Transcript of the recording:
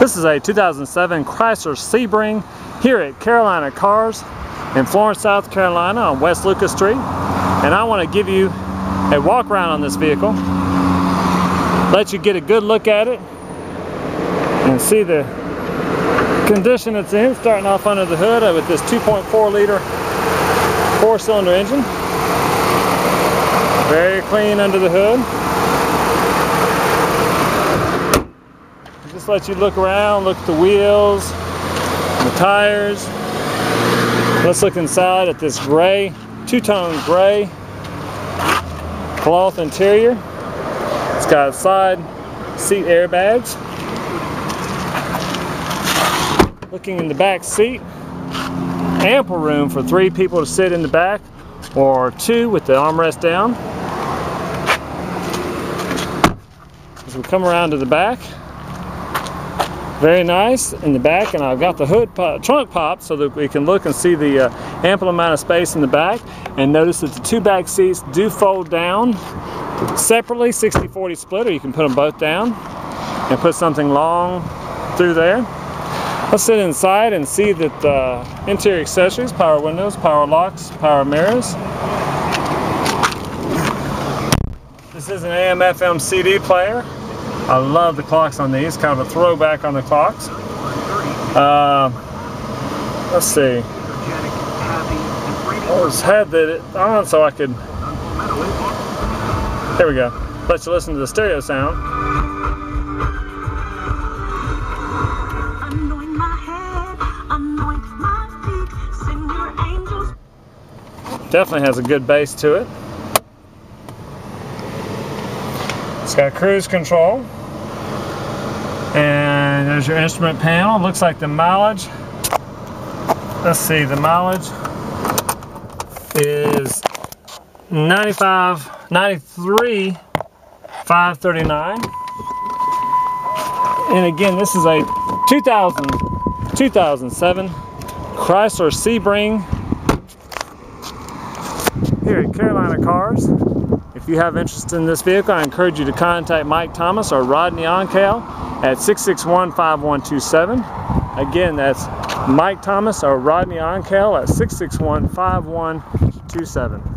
This is a 2007 Chrysler Sebring here at Carolina Cars in Florence, South Carolina on West Lucas Street. And I want to give you a walk around on this vehicle, let you get a good look at it and see the condition it's in, starting off under the hood with this 2.4 liter 4-cylinder engine. Very clean under the hood. Just let you look around, look at the wheels, the tires. Let's look inside at this gray, two-tone gray cloth interior. It's got side seat airbags. Looking in the back seat, ample room for 3 people to sit in the back or 2 with the armrest down. As we come around to the back, very nice in the back, and I've got the hood trunk popped so that we can look and see the ample amount of space in the back. And notice that the 2 back seats do fold down separately, 60-40 split, or you can put them both down and put something long through there. Let's sit inside and see that interior accessories, power windows, power locks, power mirrors. This is an AM/FM CD player. I love the clocks on these, kind of a throwback on the clocks. Let's see. I always had that on so I could... There we go. Let you listen to the stereo sound. Definitely has a good bass to it. It's got cruise control. And there's your instrument panel. Looks like the mileage. Let's see, the mileage is 93,539. And again, this is a 2007 Chrysler Sebring here at Carolina Cars. If you have interest in this vehicle, I encourage you to contact Mike Thomas or Rodney Oncale at 661-5127. Again, that's Mike Thomas or Rodney Oncale at 661-5127.